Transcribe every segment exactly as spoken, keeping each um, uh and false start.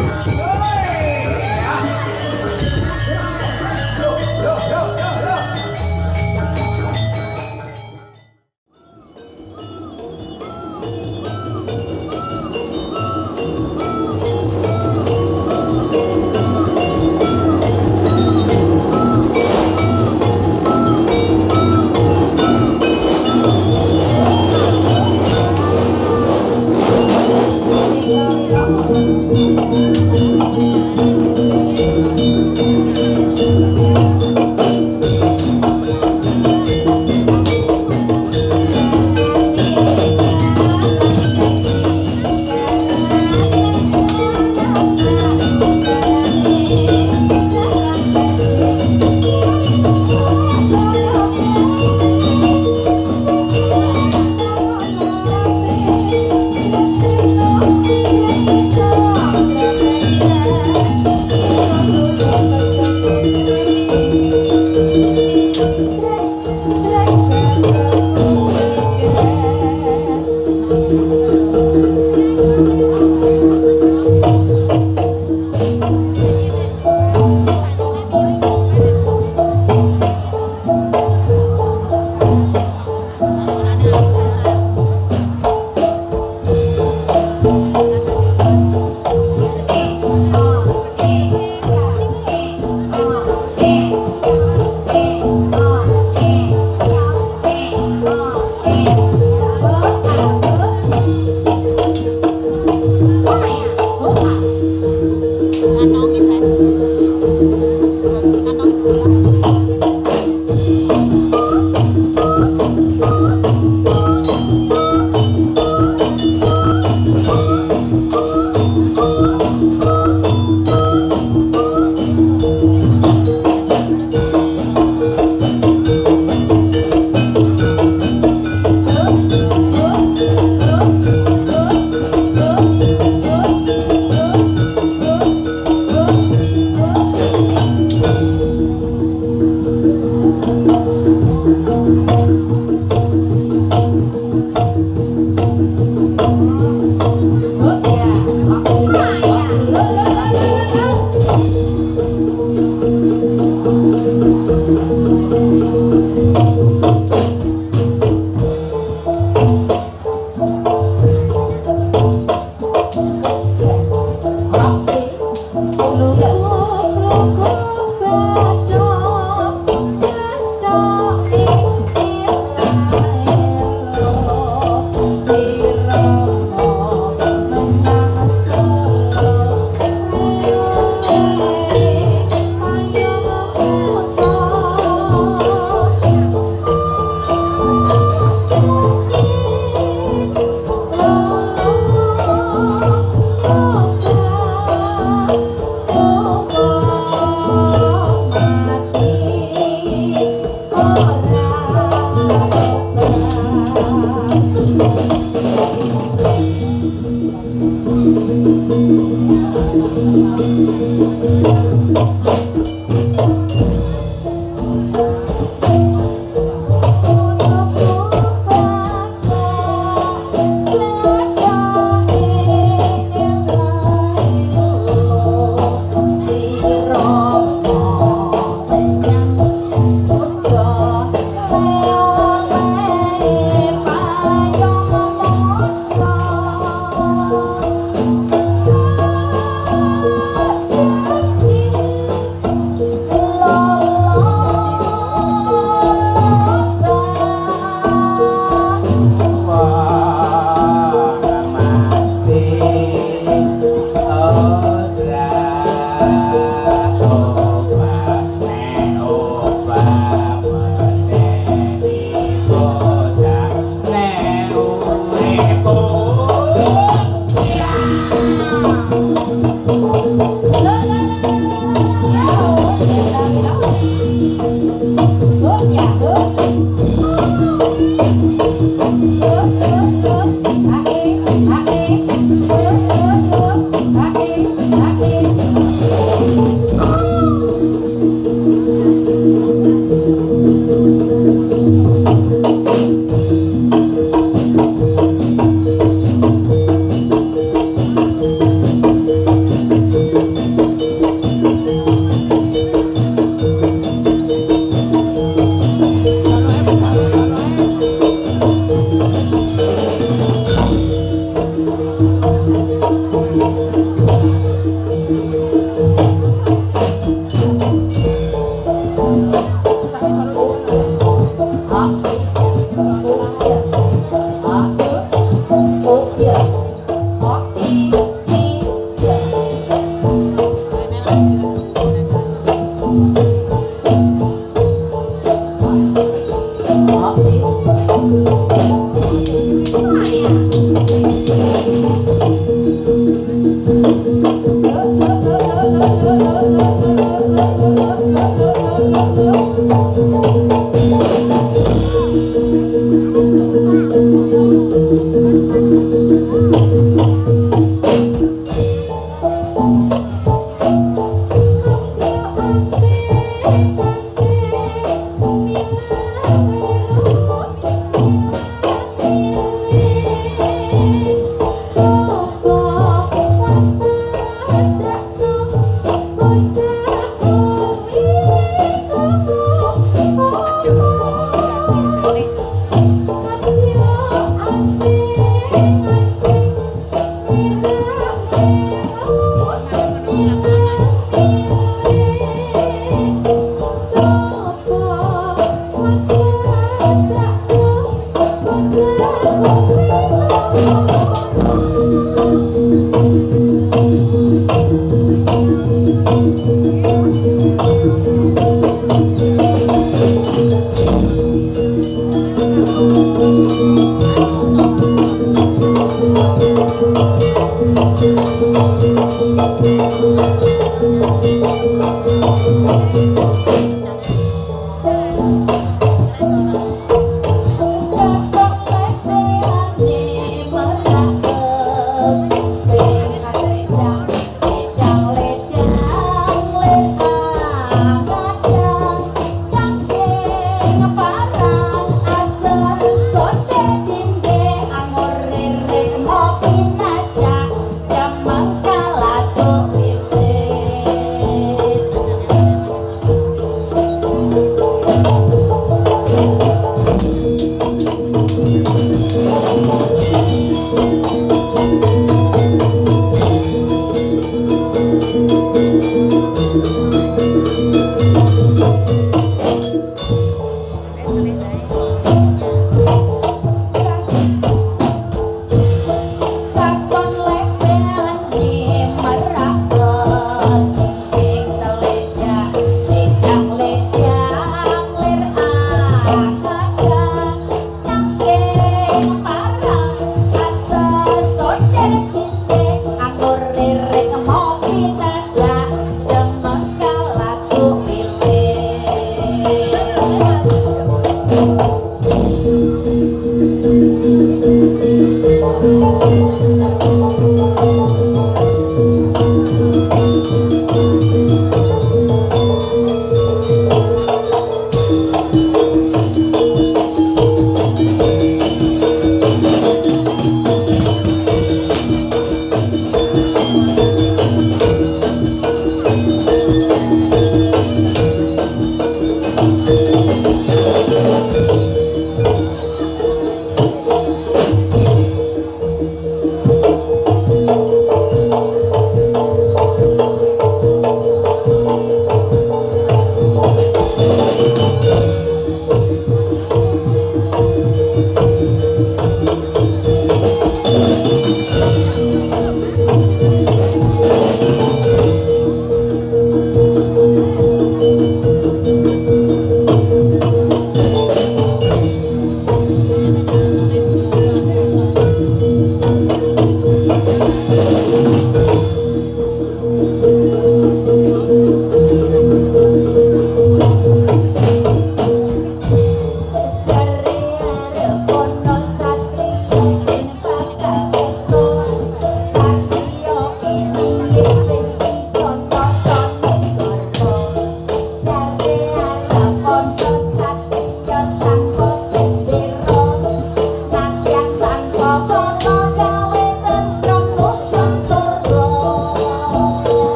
Oh,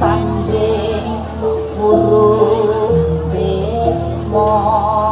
Tanding burung besmo.